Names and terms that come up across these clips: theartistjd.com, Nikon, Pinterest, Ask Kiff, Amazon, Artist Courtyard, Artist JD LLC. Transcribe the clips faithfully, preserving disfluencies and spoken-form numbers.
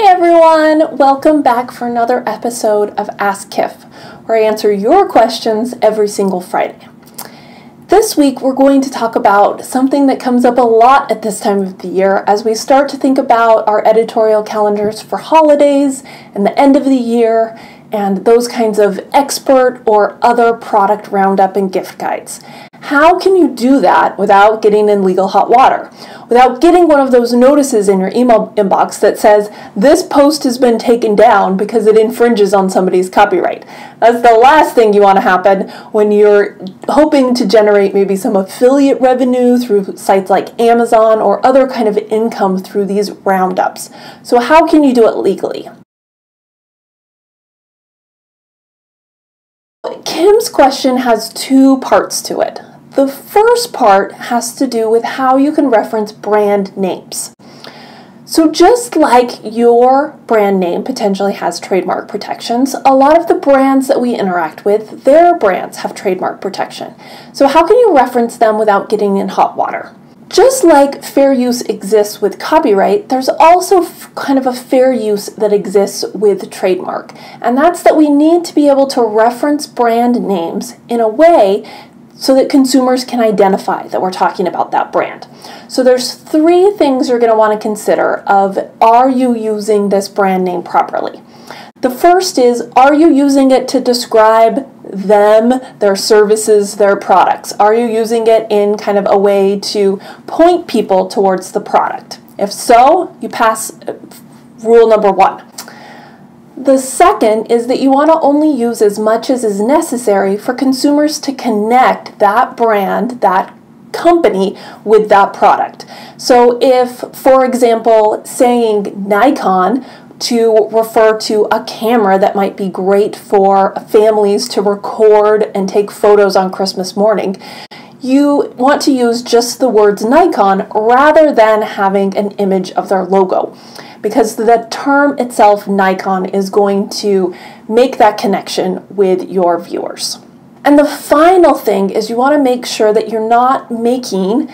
Hey everyone, welcome back for another episode of Ask Kiff, where I answer your questions every single Friday. This week we're going to talk about something that comes up a lot at this time of the year as we start to think about our editorial calendars for holidays and the end of the year and those kinds of expert or other product roundup and gift guides. How can you do that without getting in legal hot water? Without getting one of those notices in your email inbox that says, this post has been taken down because it infringes on somebody's copyright. That's the last thing you want to happen when you're hoping to generate maybe some affiliate revenue through sites like Amazon or other kind of income through these roundups. So how can you do it legally? Kim's question has two parts to it. The first part has to do with how you can reference brand names. So just like your brand name potentially has trademark protections, a lot of the brands that we interact with, their brands have trademark protection. So how can you reference them without getting in hot water? Just like fair use exists with copyright, there's also kind of a fair use that exists with trademark. And that's that we need to be able to reference brand names in a way so that consumers can identify that we're talking about that brand. So there's three things you're going to want to consider of, are you using this brand name properly? The first is, are you using it to describe them, their services, their products? Are you using it in kind of a way to point people towards the product? If so, you pass rule number one. The second is that you want to only use as much as is necessary for consumers to connect that brand, that company, with that product. So if, for example, saying Nikon to refer to a camera that might be great for families to record and take photos on Christmas morning, you want to use just the words Nikon rather than having an image of their logo, because the term itself, Nikon, is going to make that connection with your viewers. And the final thing is you want to make sure that you're not making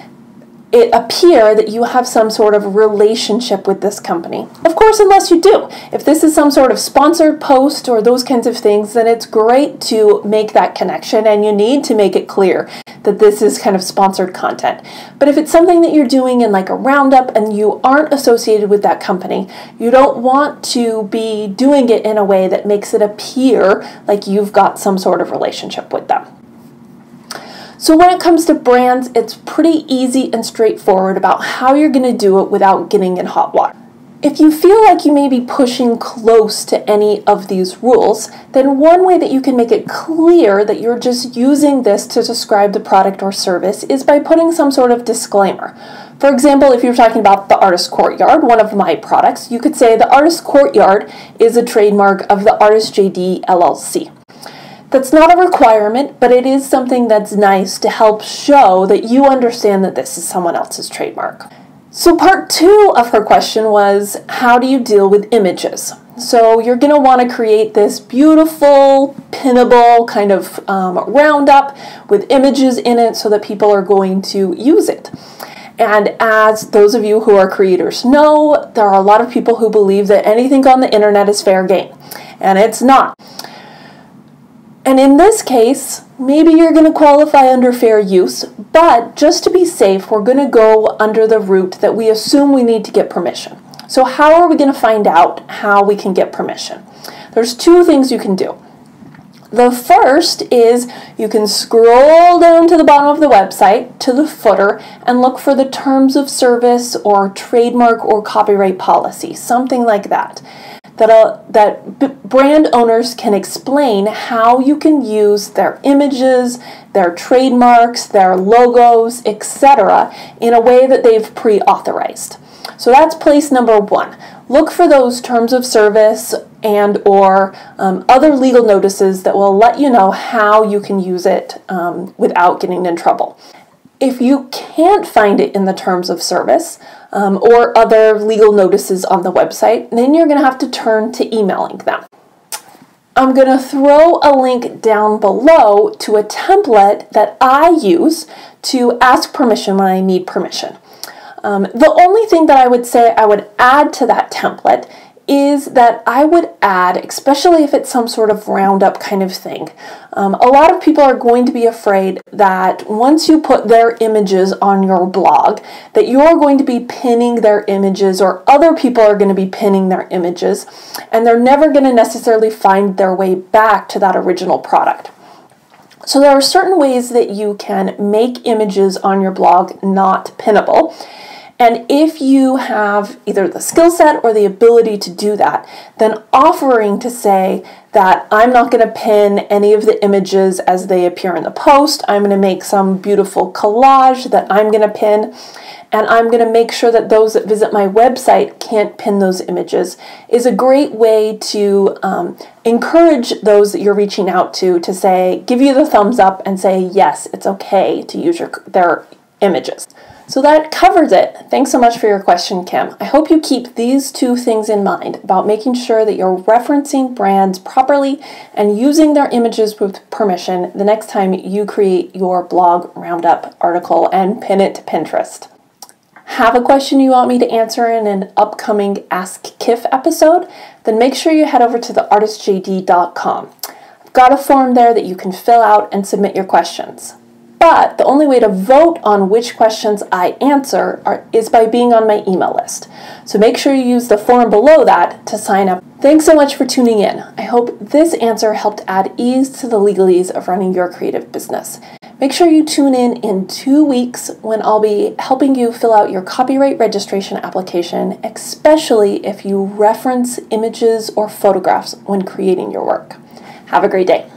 it appear that you have some sort of relationship with this company. Of course, unless you do. If this is some sort of sponsored post or those kinds of things, then it's great to make that connection and you need to make it clear that this is kind of sponsored content. But if it's something that you're doing in like a roundup and you aren't associated with that company, you don't want to be doing it in a way that makes it appear like you've got some sort of relationship with them. So when it comes to brands, it's pretty easy and straightforward about how you're going to do it without getting in hot water. If you feel like you may be pushing close to any of these rules, then one way that you can make it clear that you're just using this to describe the product or service is by putting some sort of disclaimer. For example, if you're talking about the Artist Courtyard, one of my products, you could say the Artist Courtyard is a trademark of the Artist J D L L C. That's not a requirement, but it is something that's nice to help show that you understand that this is someone else's trademark. So part two of her question was, how do you deal with images? So you're going to want to create this beautiful, pinnable kind of um, roundup with images in it so that people are going to use it. And as those of you who are creators know, there are a lot of people who believe that anything on the internet is fair game, and it's not. And in this case, maybe you're going to qualify under fair use, but just to be safe, we're going to go under the route that we assume we need to get permission. So how are we going to find out how we can get permission? There's two things you can do. The first is you can scroll down to the bottom of the website, to the footer, and look for the terms of service or trademark or copyright policy, something like that. that, uh, that b brand owners can explain how you can use their images, their trademarks, their logos, et cetera in a way that they've pre-authorized. So that's place number one. Look for those terms of service and or um, other legal notices that will let you know how you can use it um, without getting in trouble. If you can't find it in the terms of service um, or other legal notices on the website, then you're going to have to turn to emailing them. I'm going to throw a link down below to a template that I use to ask permission when I need permission. Um, the only thing that I would say I would add to that template is that I would add, especially if it's some sort of roundup kind of thing, um, a lot of people are going to be afraid that once you put their images on your blog, that you're going to be pinning their images or other people are going to be pinning their images, and they're never going to necessarily find their way back to that original product. So there are certain ways that you can make images on your blog not pinnable. And if you have either the skill set or the ability to do that, then offering to say that I'm not going to pin any of the images as they appear in the post, I'm going to make some beautiful collage that I'm going to pin, and I'm going to make sure that those that visit my website can't pin those images, is a great way to um, encourage those that you're reaching out to to say, give you the thumbs up and say, yes, it's okay to use your, their images. So that covers it. Thanks so much for your question, Kim. I hope you keep these two things in mind about making sure that you're referencing brands properly and using their images with permission the next time you create your blog roundup article and pin it to Pinterest. Have a question you want me to answer in an upcoming Ask Kiff episode? Then make sure you head over to the artist J D dot com. I've got a form there that you can fill out and submit your questions. But the only way to vote on which questions I answer are, is by being on my email list. So make sure you use the form below that to sign up. Thanks so much for tuning in. I hope this answer helped add ease to the legalese of running your creative business. Make sure you tune in in two weeks when I'll be helping you fill out your copyright registration application, especially if you reference images or photographs when creating your work. Have a great day.